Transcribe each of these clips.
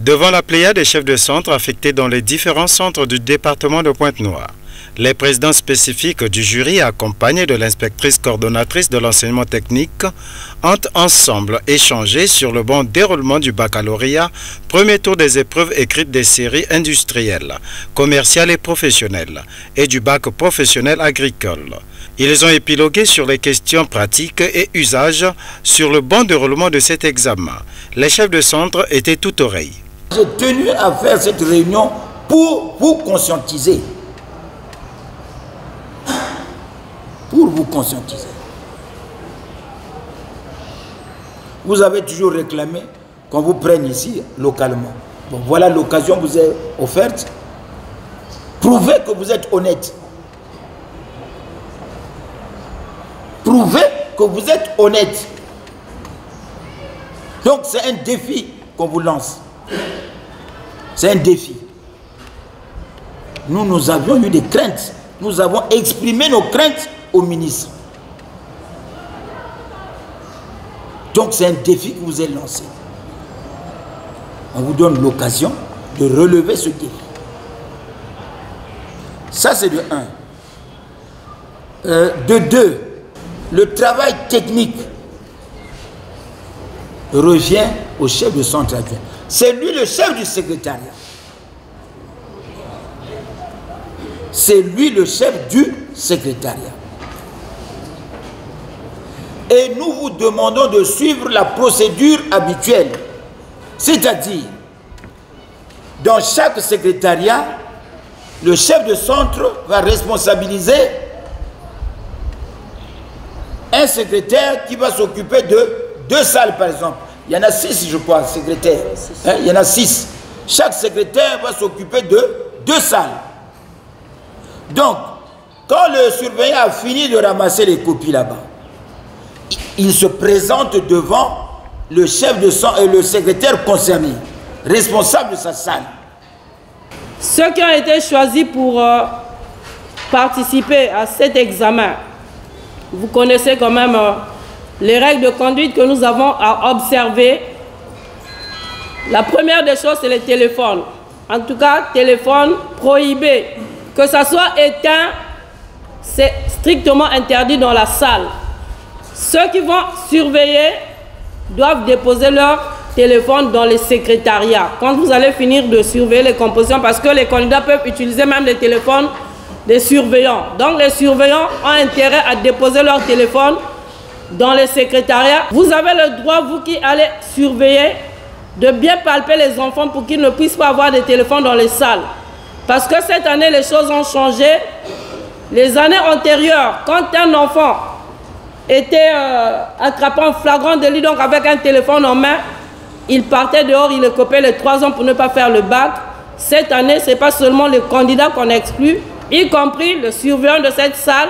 Devant la pléiade des chefs de centre affectés dans les différents centres du département de Pointe-Noire, les présidents spécifiques du jury accompagnés de l'inspectrice coordonnatrice de l'enseignement technique ont ensemble échangé sur le bon déroulement du baccalauréat, premier tour des épreuves écrites des séries industrielles, commerciales et professionnelles, et du bac professionnel agricole. Ils ont épilogué sur les questions pratiques et usages sur le bon déroulement de cet examen. Les chefs de centre étaient tout oreilles. J'ai tenu à faire cette réunion pour vous conscientiser. Pour vous conscientiser. Vous avez toujours réclamé qu'on vous prenne ici localement. Bon, voilà l'occasion que vous est offerte. Prouvez que vous êtes honnête. Prouvez que vous êtes honnête. Donc c'est un défi qu'on vous lance. C'est un défi. Nous avions eu des craintes. Nous avons exprimé nos craintes au ministre. Donc c'est un défi qui vous est lancé. On vous donne l'occasion de relever ce défi. Ça c'est de 1. De 2, le travail technique revient au chef de centre adjoint. C'est lui le chef du secrétariat. C'est lui le chef du secrétariat. Et nous vous demandons de suivre la procédure habituelle. C'est-à-dire, dans chaque secrétariat, le chef de centre va responsabiliser un secrétaire qui va s'occuper de 2 salles, par exemple. Il y en a 6, je crois, secrétaires. Hein, il y en a 6. Chaque secrétaire va s'occuper de 2 salles. Donc, quand le surveillant a fini de ramasser les copies là-bas, il se présente devant le chef de centre et le secrétaire concerné, responsable de sa salle. Ceux qui ont été choisis pour participer à cet examen, vous connaissez quand même les règles de conduite que nous avons à observer. La première des choses, c'est le téléphone. En tout cas, téléphone prohibé. Que ça soit éteint, c'est strictement interdit dans la salle. Ceux qui vont surveiller doivent déposer leur téléphone dans les secrétariats. Quand vous allez finir de surveiller les compositions, parce que les candidats peuvent utiliser même les téléphones des surveillants. Donc les surveillants ont intérêt à déposer leur téléphone dans les secrétariats. Vous avez le droit, vous qui allez surveiller, de bien palper les enfants pour qu'ils ne puissent pas avoir de téléphone dans les salles. Parce que cette année, les choses ont changé. Les années antérieures, quand un enfant était attrapé en flagrant délit, donc avec un téléphone en main, il partait dehors, il écopait les 3 ans pour ne pas faire le bac. Cette année, ce n'est pas seulement les candidats qu'on exclut, y compris le surveillant de cette salle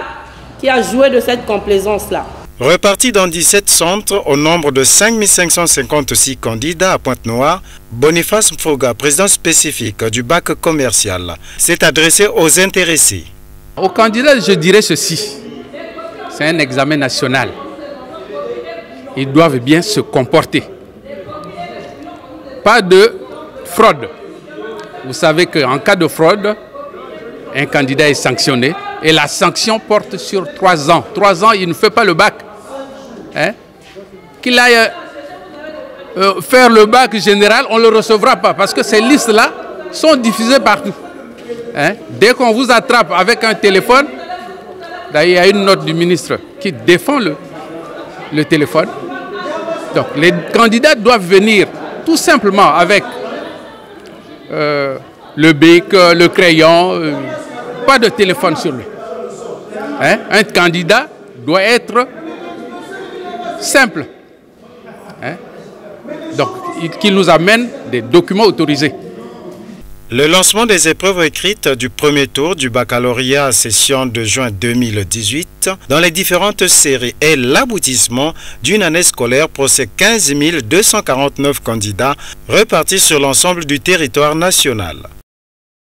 qui a joué de cette complaisance-là. Répartis dans 17 centres au nombre de 5556 candidats à Pointe-Noire, Boniface Mfoga, président spécifique du bac commercial, s'est adressé aux intéressés. Aux candidats, je dirais ceci, c'est un examen national. Ils doivent bien se comporter. Pas de fraude. Vous savez qu'en cas de fraude, un candidat est sanctionné. Et la sanction porte sur 3 ans. 3 ans, il ne fait pas le bac. Hein? Qu'il aille faire le bac général, on ne le recevra pas. Parce que ces listes-là sont diffusées partout. Hein? Dès qu'on vous attrape avec un téléphone, là, il y a une note du ministre qui défend le téléphone. Donc les candidats doivent venir tout simplement avec le bic, le crayon, pas de téléphone sur lui. Hein? Un candidat doit être simple. Hein? Donc, qu'il nous amène des documents autorisés. Le lancement des épreuves écrites du premier tour du baccalauréat session de juin 2018 dans les différentes séries est l'aboutissement d'une année scolaire pour ces 15 249 candidats répartis sur l'ensemble du territoire national.